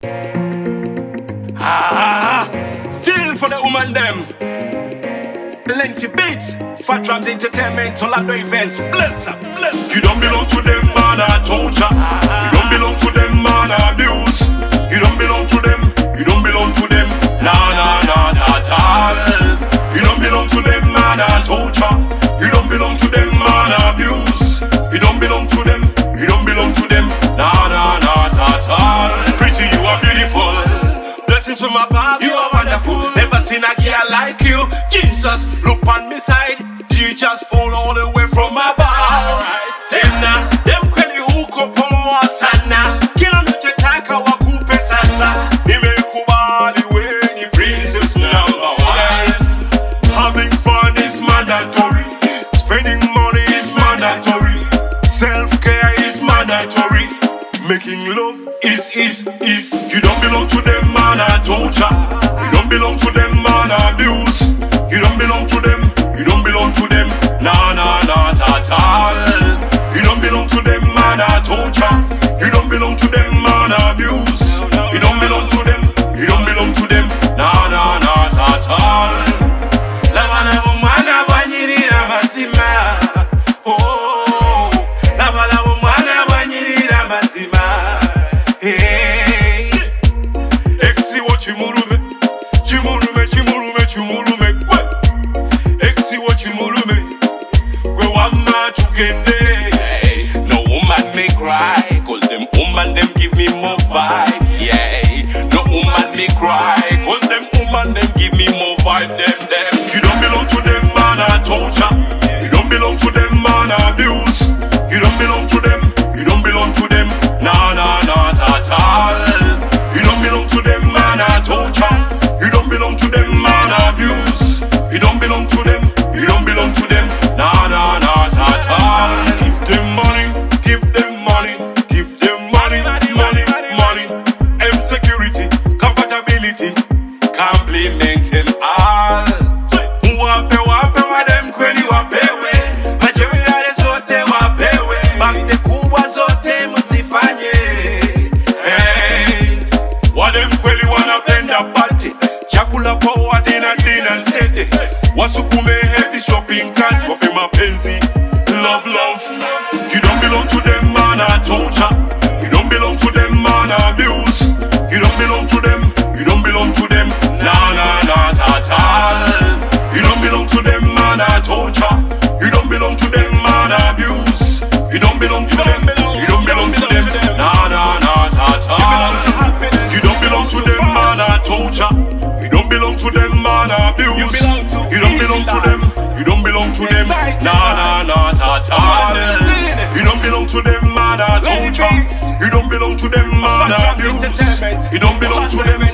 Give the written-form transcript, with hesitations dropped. Still for the woman them. Plenty beats, fat round entertainment, Orlando events. Bless up, bless. You don't belong to them, man, I told ya. You don't belong to them, man, I abuse. You don't belong to them. You don't belong to them. Nah, nah, nah, nah, nah. You don't belong to them, man, I told ya. You don't belong to them, man, I abuse. You don't belong to them. You don't belong to them. Nah, nah, nah, nah, nah. Pretty, you are beautiful. To my past, you are wonderful. Never seen a girl like you. Jesus, look on me side. You just fall all the way from my bow. Them now, them kweli huko pomoa sana. Kila mchotaka wakupe sasa. Nimekubali weni princess number one. Having fun is mandatory. Spending money is mandatory. Self-care is mandatory. Making love is. You don't belong to them, man, I told ya. You don't belong to them, man, I abuse. You don't belong to them. You don't belong to them. Nah, nah, nah, nah, nah. You don't belong to them, man, I told ya. You don't belong to them, man, I abuse. You don't belong to them. You don't belong to them. Nah, nah, nah, nah, nah. La bala bumana banyiri na basima. Oh, la bala bumana banyiri na basima. No woman may cry, cause them woman them give me more vibes, yeah. No woman may cry, cause them woman them give me more vibes, them. You don't belong to them, man, I told ya. You don't belong to them, man, I abuse. You don't belong to them. You don't belong to them. Nah, nah, nah, nah, nah. You don't belong to them, man, I told ya. You don't belong to them, man, I abuse. You don't belong to them. You don't belong to them. Nah, nah, nah. Give them money, give them money, give them money, money. Security, comfortability, compliment them all. Wape wa dem kweli wapewe. Majeriale zote wapewe. Bakte kubwa zote musifanye. Hey, wa dem kweli wanapenda party. Chakula poa dina sede. Wasukume heavy shopping carts. Wape mapenzi. Love. You don't belong to them, man, I told ya. You don't belong to them, man, I abuse. You don't belong to them. You don't belong to them. Nah, nah, nah, nah, nah. You don't belong to them, man, I told ya. You don't belong to them, man, I abuse. You don't belong to them. You don't belong to them. Nah, nah, nah, nah, nah. You don't belong to them, man, I told ya. You don't belong to them, man, I abuse. You don't belong to them. You don't belong to them. Nah, nah, nah, nah, nah. You don't belong to them, man, I told ya. You don't belong to them, man, I abuse. You don't belong to them.